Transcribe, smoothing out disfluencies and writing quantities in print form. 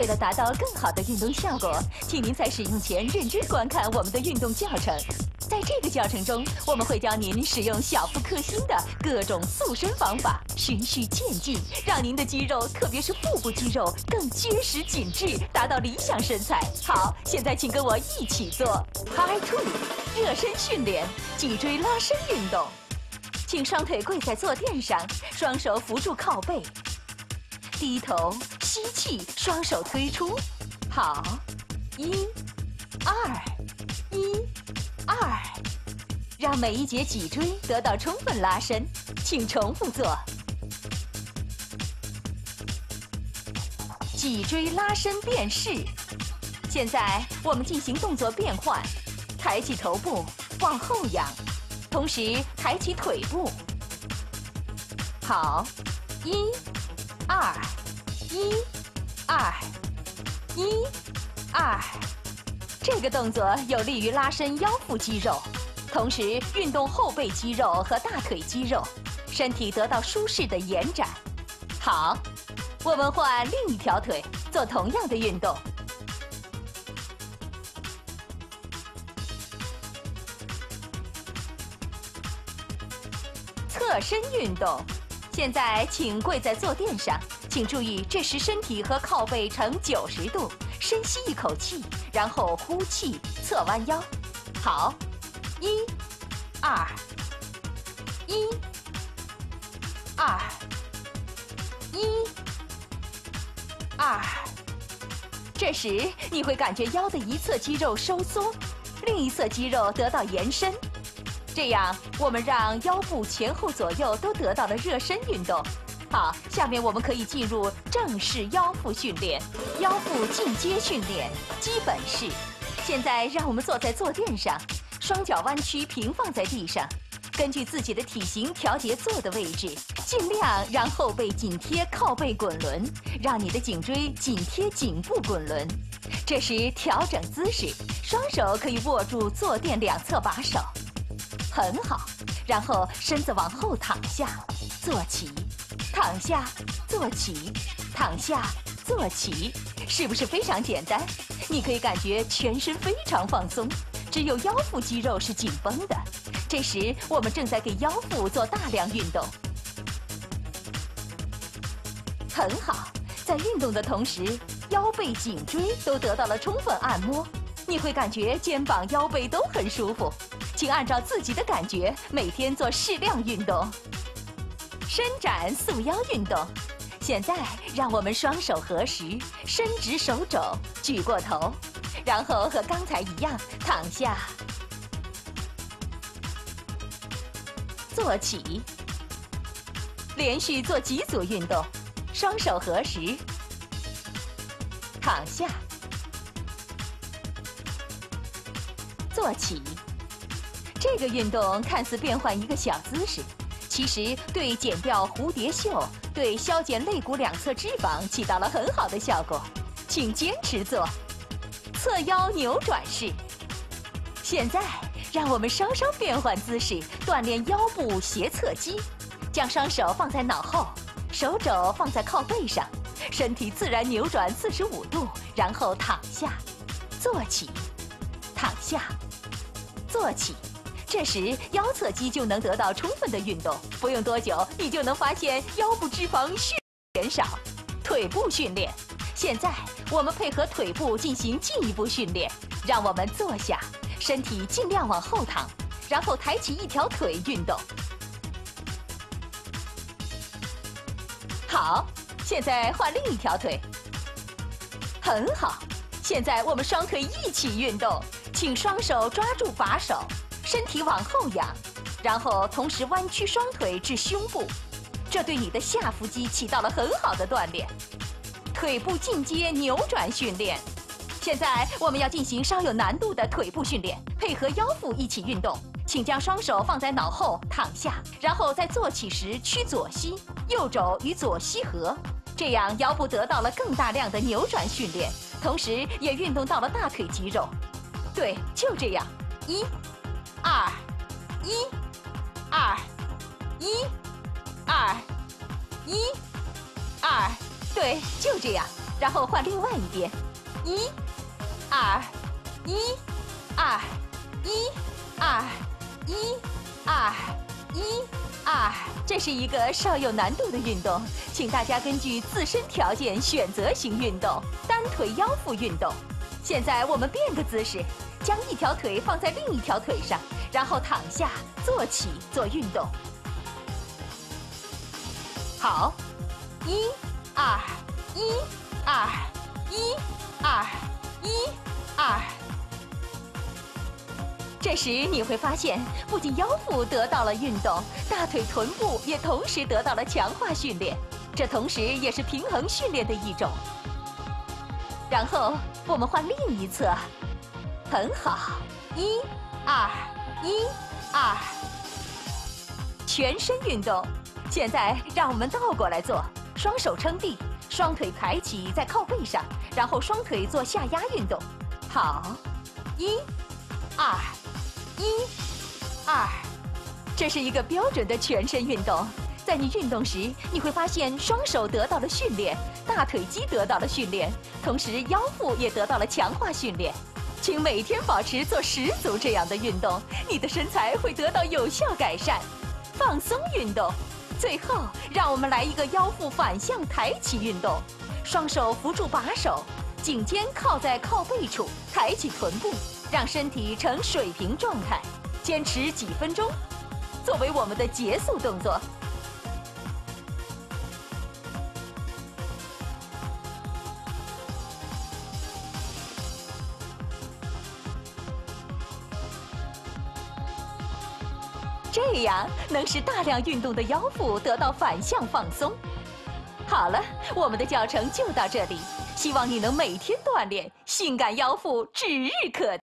为了达到更好的运动效果，请您在使用前认真观看我们的运动教程。在这个教程中，我们会教您使用小腹克星的各种塑身方法，循序渐进，让您的肌肉，特别是腹部肌肉更结实紧致，达到理想身材。好，现在请跟我一起做 High Two 热身训练，脊椎拉伸运动。请双腿跪在坐垫上，双手扶住靠背，低头吸气，双手推出。好，一、二、一。 二，让每一节脊椎得到充分拉伸，请重复做。脊椎拉伸变式。现在我们进行动作变换，抬起头部往后仰，同时抬起腿部。好，一、二、一、二、一、二。 这个动作有利于拉伸腰腹肌肉，同时运动后背肌肉和大腿肌肉，身体得到舒适的延展。好，我们换另一条腿做同样的运动。侧身运动。现在请跪在坐垫上，请注意，这时身体和靠背呈90度。 深吸一口气，然后呼气，侧弯腰。好，一、二、一、二、一、二。这时你会感觉腰的一侧肌肉收缩，另一侧肌肉得到延伸。这样，我们让腰部前后左右都得到了热身运动。 好，下面我们可以进入正式腰腹训练，腰腹进阶训练基本式。现在让我们坐在坐垫上，双脚弯曲平放在地上，根据自己的体型调节坐的位置，尽量让后背紧贴靠背滚轮，让你的颈椎紧贴颈部滚轮。这时调整姿势，双手可以握住坐垫两侧把手，很好。然后身子往后躺下，坐起。 躺下，坐起，躺下，坐起，是不是非常简单？你可以感觉全身非常放松，只有腰腹肌肉是紧绷的。这时，我们正在给腰腹做大量运动。很好，在运动的同时，腰背、颈椎都得到了充分按摩，你会感觉肩膀、腰背都很舒服。请按照自己的感觉，每天做适量运动。 伸展束腰运动，现在让我们双手合十，伸直手肘，举过头，然后和刚才一样躺下，坐起，连续做几组运动，双手合十，躺下，坐起。这个运动看似变换一个小姿势。 其实对减掉蝴蝶袖、对消减肋骨两侧脂肪起到了很好的效果，请坚持做。侧腰扭转式。现在让我们稍稍变换姿势，锻炼腰部斜侧肌。将双手放在脑后，手肘放在靠背上，身体自然扭转45度，然后躺下，坐起，躺下，坐起。 这时，腰侧肌就能得到充分的运动，不用多久，你就能发现腰部脂肪迅速减少。腿部训练，现在我们配合腿部进行进一步训练。让我们坐下，身体尽量往后躺，然后抬起一条腿运动。好，现在换另一条腿。很好，现在我们双腿一起运动，请双手抓住把手。 身体往后仰，然后同时弯曲双腿至胸部，这对你的下腹肌起到了很好的锻炼。腿部进阶扭转训练，现在我们要进行稍有难度的腿部训练，配合腰腹一起运动。请将双手放在脑后躺下，然后在坐起时屈左膝，右肘与左膝合，这样腰部得到了更大量的扭转训练，同时也运动到了大腿肌肉。对，就这样，一。 二，一，二，一，二，一，二，对，就这样。然后换另外一边，一、二、一、二、一、二、一、二、一、二。这是一个稍有难度的运动，请大家根据自身条件选择型运动——单腿腰腹运动。现在我们变个姿势，将一条腿放在另一条腿上，然后躺下坐起做运动。好，一、二、一。 二一二一二，这时你会发现，不仅腰腹得到了运动，大腿、臀部也同时得到了强化训练，这同时也是平衡训练的一种。然后我们换另一侧，很好，一二一二，全身运动。现在让我们倒过来做，双手撑地。 双腿抬起在靠背上，然后双腿做下压运动。好，一、二、一、二，这是一个标准的全身运动。在你运动时，你会发现双手得到了训练，大腿肌得到了训练，同时腰腹也得到了强化训练。请每天保持做10组这样的运动，你的身材会得到有效改善。放松运动。 最后，让我们来一个腰腹反向抬起运动，双手扶住把手，颈肩靠在靠背处，抬起臀部，让身体呈水平状态，坚持几分钟，作为我们的结束动作。这样能使大量运动的腰腹得到反向放松。好了，我们的教程就到这里，希望你能每天锻炼，性感腰腹指日可待。